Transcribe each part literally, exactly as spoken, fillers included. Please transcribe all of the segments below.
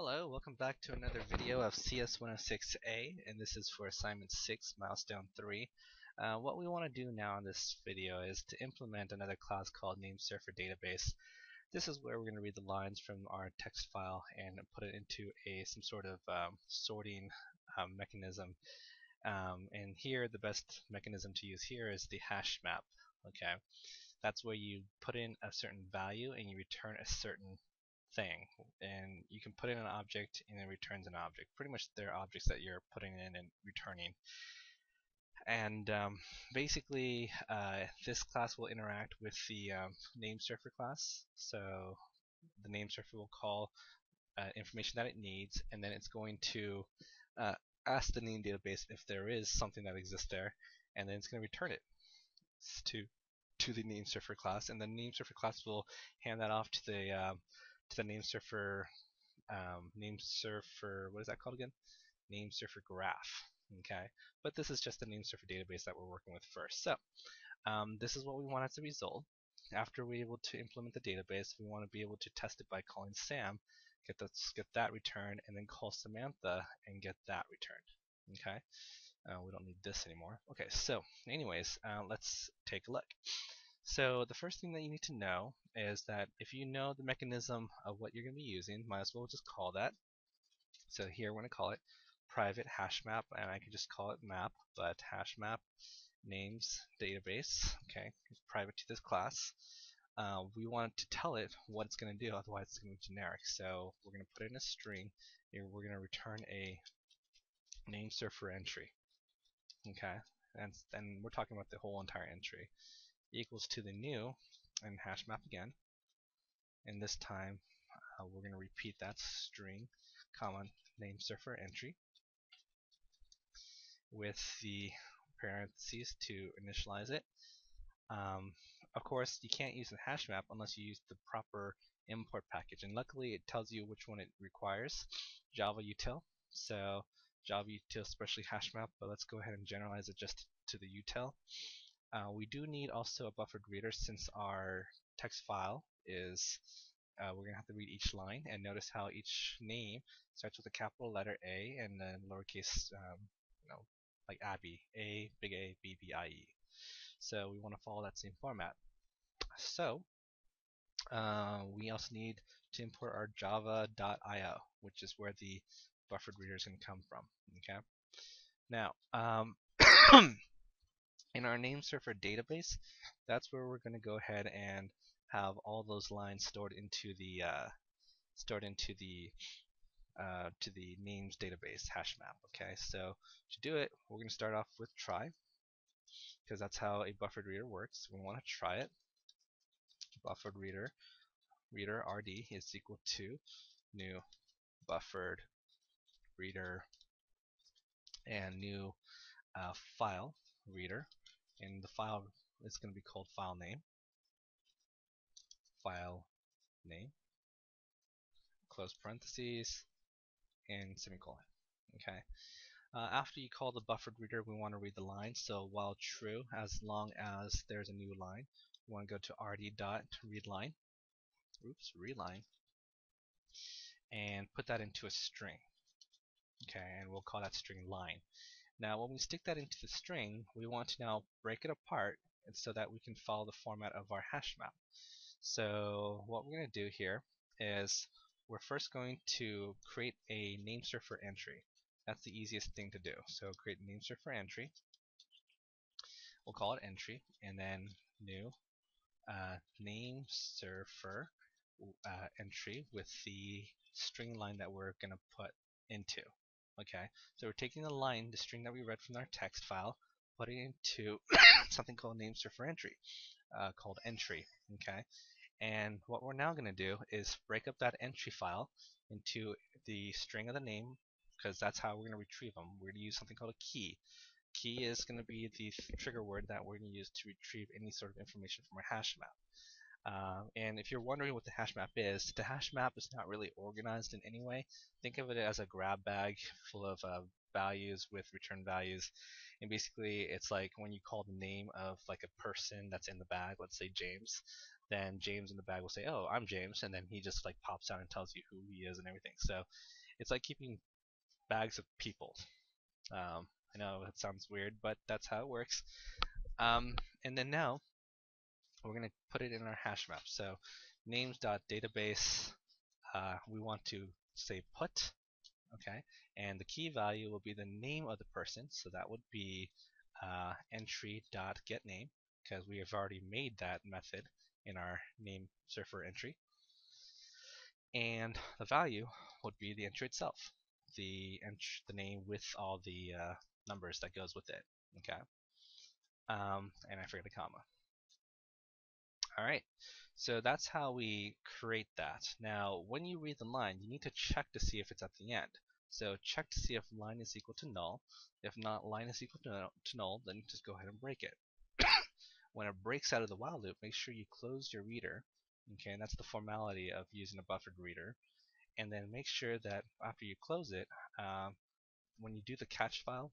Hello, welcome back to another video of C S one oh six A, and this is for assignment six, milestone three. Uh, what we want to do now in this video is to implement another class called NameSurferDatabase. This is where we're going to read the lines from our text file and put it into a some sort of um, sorting um, mechanism. Um, and here, the best mechanism to use here is the hash map. Okay, that's where you put in a certain value and you return a certain thing, and you can put in an object and it returns an object. Pretty much they're objects that you're putting in and returning, and um, basically uh, this class will interact with the um, NameSurfer class. So the NameSurfer will call uh, information that it needs, and then it's going to uh, ask the name database if there is something that exists there, and then it's going to return it to to the NameSurfer class, and the NameSurfer class will hand that off to the um, to the NameSurfer, um, NameSurfer, what is that called again? NameSurferGraph. Okay, but this is just the NameSurfer database that we're working with first. So um, this is what we want as a result. After we're able to implement the database, we want to be able to test it by calling Sam, get that get that return, and then call Samantha and get that returned. Okay, uh, we don't need this anymore. Okay, so anyways, uh, let's take a look. So the first thing that you need to know is that if you know the mechanism of what you're going to be using, might as well just call that. So here we're going to call it private hash map, and I can just call it map, but hash map names database. Okay, it's private to this class. Uh, we want to tell it what it's going to do, otherwise it's going to be generic. So we're going to put in a string, and we're going to return a NameSurfer entry. Okay, and, and we're talking about the whole entire entry. Equals to the new and hash map again, and this time uh, we're going to repeat that string, comma NameSurfer entry with the parentheses to initialize it. Um, of course, you can't use the hash map unless you use the proper import package, and luckily it tells you which one it requires, Java util. So Java util, especially hash map, but let's go ahead and generalize it just to the util. Uh, we do need also a buffered reader, since our text file is, uh, we're going to have to read each line, and notice how each name starts with a capital letter A and then lowercase, um, you know, like Abby, A, big A, B, B, I, E. So we want to follow that same format. So uh, we also need to import our java dot i o, which is where the buffered reader is going to come from. Okay. Now, um, in our NameSurfer database, that's where we're going to go ahead and have all those lines stored into the uh, stored into the uh, to the names database hash map. Okay, so to do it, we're going to start off with try, because that's how a buffered reader works. We want to try it. Buffered reader reader R D is equal to new buffered reader and new uh, file reader. And the file is going to be called file name, file name, close parentheses, and semicolon. Okay. Uh, after you call the buffered reader, we want to read the line. So while true, as long as there's a new line, we want to go to R D dot read line, oops, readline, and put that into a string. Okay, and we'll call that string line. Now when we stick that into the string, we want to now break it apart, and so that we can follow the format of our hash map. So what we're going to do here is we're first going to create a NameSurfer entry. That's the easiest thing to do. So create NameSurfer entry. We'll call it entry, and then new uh, NameSurfer uh, entry with the string line that we're going to put into. Okay, so we're taking the line, the string that we read from our text file, putting it into something called NameSurferEntry, uh, called entry. Okay, and what we're now going to do is break up that entry file into the string of the name, because that's how we're going to retrieve them. We're going to use something called a key. Key is going to be the trigger word that we're going to use to retrieve any sort of information from our hash map. Uh, and if you're wondering what the hash map is, the hash map is not really organized in any way. Think of it as a grab bag full of uh, values with return values, and basically it's like when you call the name of like a person that's in the bag, let's say James, then James in the bag will say, oh, I'm James, and then he just like pops out and tells you who he is and everything. So it's like keeping bags of people. Um, I know that sounds weird, but that's how it works. Um, and then now we're going to put it in our hash map. So names.database, uh, we want to say put, okay, and the key value will be the name of the person, so that would be uh, entry.getName, because we have already made that method in our NameSurfer entry. And the value would be the entry itself, the ent the name with all the uh, numbers that goes with it, okay. Um, and I forget a comma. Alright, so that's how we create that. Now, when you read the line, you need to check to see if it's at the end. So check to see if line is equal to null. If not line is equal to null, then just go ahead and break it. When it breaks out of the while loop, make sure you close your reader. Okay, and that's the formality of using a buffered reader. And then make sure that after you close it, um, when you do the catch file,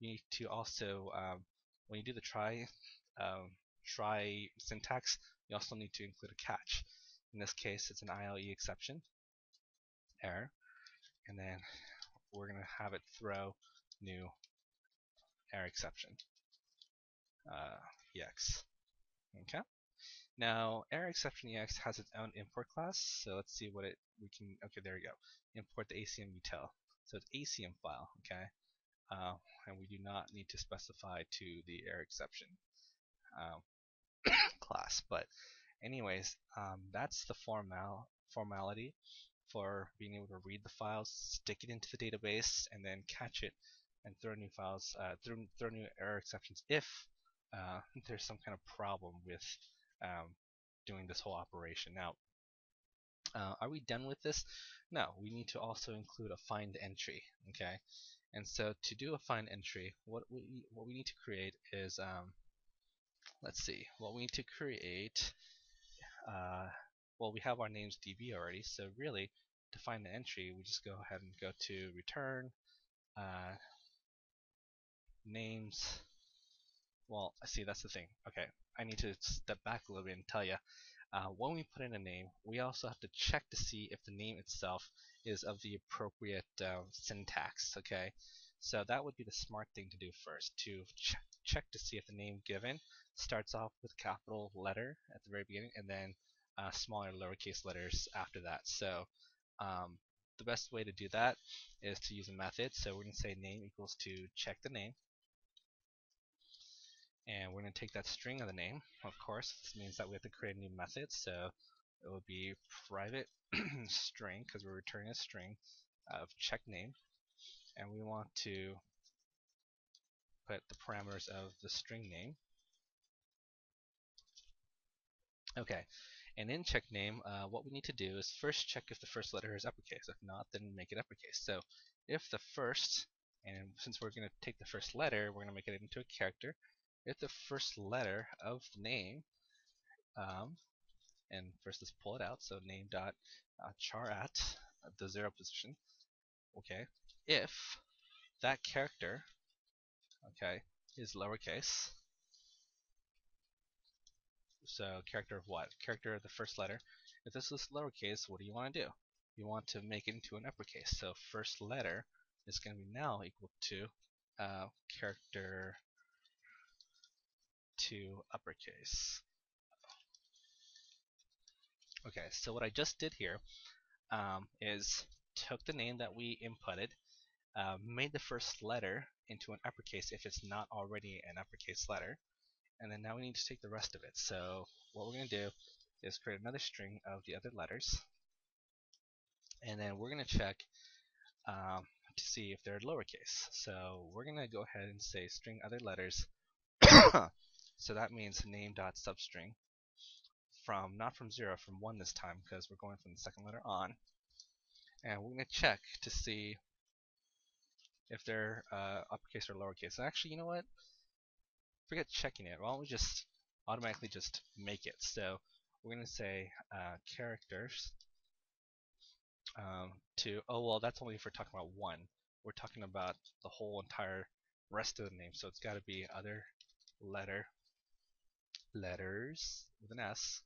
you need to also, um, when you do the try, um, try syntax, you also need to include a catch. In this case, it's an I L E exception error, and then we're going to have it throw new error exception, uh, ex. Okay. Now, error exception ex has its own import class, so let's see what it we can. Okay, there we go. Import the A C M Util. So it's A C M file. Okay, uh, and we do not need to specify to the error exception Um, class, but anyways, um, that's the formal formality for being able to read the files, stick it into the database, and then catch it and throw new files, uh, throw, throw new error exceptions if uh, there's some kind of problem with um, doing this whole operation. Now, uh, are we done with this? No, we need to also include a find entry. Okay, and so to do a find entry, what we what we need to create is um, let's see, what we need to create, uh, well, we have our names D B already, so really to find the entry we just go ahead and go to return uh, names. Well, see, that's the thing. Okay, I need to step back a little bit and tell you, uh, when we put in a name, we also have to check to see if the name itself is of the appropriate uh, syntax, okay? So that would be the smart thing to do first, to ch check to see if the name given starts off with capital letter at the very beginning, and then uh, smaller lowercase letters after that. So um, the best way to do that is to use a method. So we're going to say name equals to check the name, and we're going to take that string of the name. Of course, this means that we have to create a new method. So it will be private string, because we're returning a string of check name. And we want to put the parameters of the string name. Okay, and in checkName, uh, what we need to do is first check if the first letter is uppercase. If not, then make it uppercase. So if the first, and since we're going to take the first letter, we're going to make it into a character. If the first letter of the name, um, and first let's pull it out, so name dot char at the zero position. Okay, if that character, okay, is lowercase, so character of what? Character of the first letter. If this is lowercase, what do you want to do? You want to make it into an uppercase. So first letter is going to be now equal to uh, character to uppercase. Okay, so what I just did here um, is took the name that we inputted, uh, made the first letter into an uppercase if it's not already an uppercase letter, and then now we need to take the rest of it. So what we're going to do is create another string of the other letters, and then we're going to check um, to see if they're lowercase. So we're going to go ahead and say string other letters. So that means name dot substring from, not from zero, from one this time, because we're going from the second letter on. And we're going to check to see if they're uh, uppercase or lowercase. And actually, you know what? Forget checking it. Why don't we just automatically just make it? So we're going to say uh, characters um, to, oh, well, that's only if we're talking about one. We're talking about the whole entire rest of the name. So it's got to be other letter, letters with an S,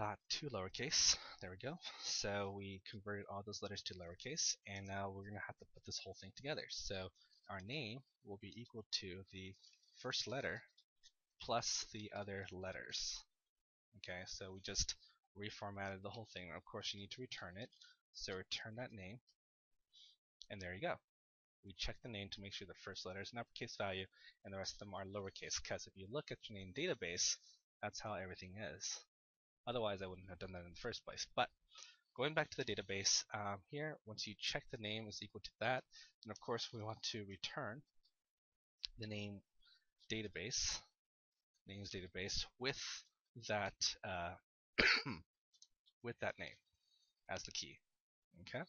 uh, to lowercase. There we go. So we converted all those letters to lowercase, and now we're going to have to put this whole thing together. So our name will be equal to the first letter plus the other letters. Okay, so we just reformatted the whole thing. Of course, you need to return it. So return that name, and there you go. We check the name to make sure the first letter is an uppercase value and the rest of them are lowercase, because if you look at your name database, that's how everything is. Otherwise, I wouldn't have done that in the first place. But going back to the database, um, here, once you check the name is equal to that, and of course we want to return the name database, names database with that uh, with that name as the key. Okay.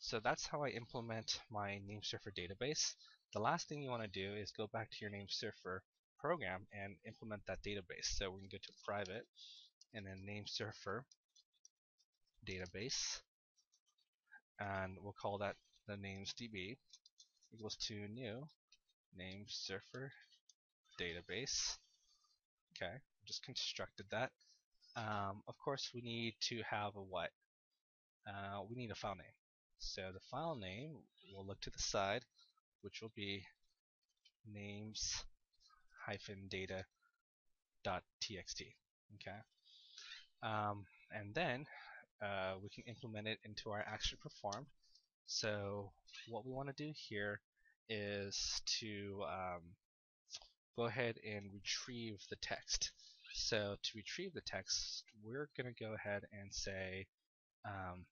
So that's how I implement my NameSurfer database. The last thing you want to do is go back to your NameSurfer program and implement that database. So we're going to go to private and then NameSurfer database, and we'll call that the names D B equals to new NameSurfer database. Okay, just constructed that. Um, of course, we need to have a what? Uh, we need a file name. So the file name, we'll look to the side, which will be names dash data dot t x t. Okay, um, and then uh, we can implement it into our action performed. So what we want to do here is to um, go ahead and retrieve the text. So to retrieve the text, we're going to go ahead and say um,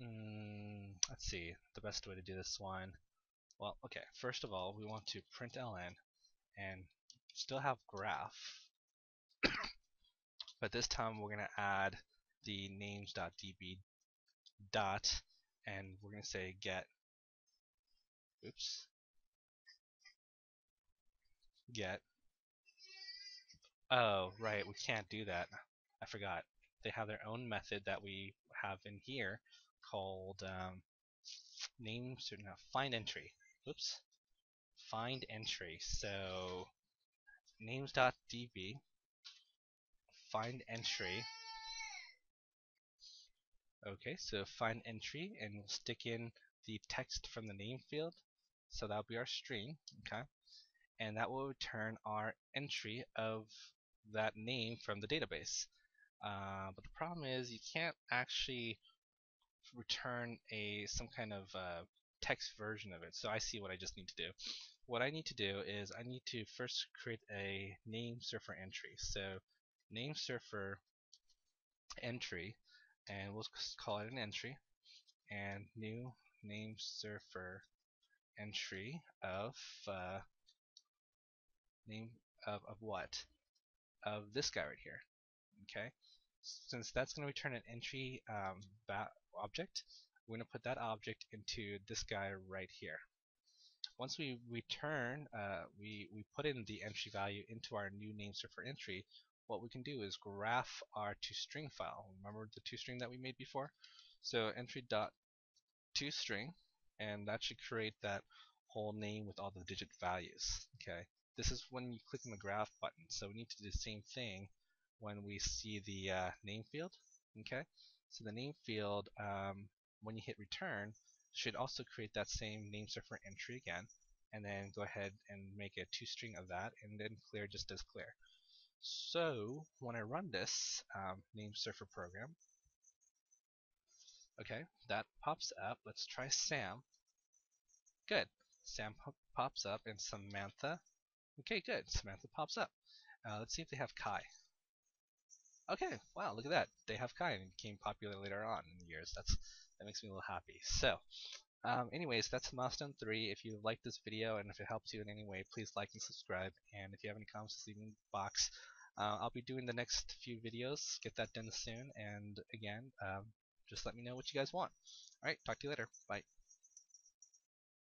Mm, let's see the best way to do this one. Well, okay, first of all, we want to print L N and still have graph, but this time we're going to add the names.db dot, and we're going to say get, oops, get, oh, right, we can't do that. I forgot. They have their own method that we have in here, called um, name, so no, find entry. Oops, find entry. So names.db find entry. Okay, so find entry, and we'll stick in the text from the name field. So that'll be our string. Okay, and that will return our entry of that name from the database. Uh, but the problem is you can't actually return a some kind of uh, text version of it. So I see what I just need to do. What I need to do is I need to first create a NameSurfer entry. So NameSurfer entry, and we'll call it an entry, and new NameSurfer entry of uh, name of, of what? Of this guy right here. Okay, since that's going to return an entry um, object, we're going to put that object into this guy right here. Once we return, uh, we, we put in the entry value into our new NameSurfer entry, what we can do is graph our toString file. Remember the toString that we made before? So entry.toString, and that should create that whole name with all the digit values. Okay, this is when you click on the graph button, so we need to do the same thing when we see the uh, name field. Okay, so the name field, um, when you hit return, should also create that same NameSurfer entry again, and then go ahead and make a toString of that, and then clear just as clear. So when I run this um, NameSurfer program, okay, that pops up. Let's try Sam. Good, Sam po pops up, and Samantha. Okay, good, Samantha pops up. Uh, let's see if they have Kai. Okay, wow, look at that. They have Kai, and it became popular later on in the years. That's, that makes me a little happy. So, um, anyways, that's milestone three. If you like this video and if it helps you in any way, please like and subscribe. And if you have any comments, just leave me in the box. Uh, I'll be doing the next few videos. Get that done soon. And again, um, just let me know what you guys want. All right, talk to you later. Bye.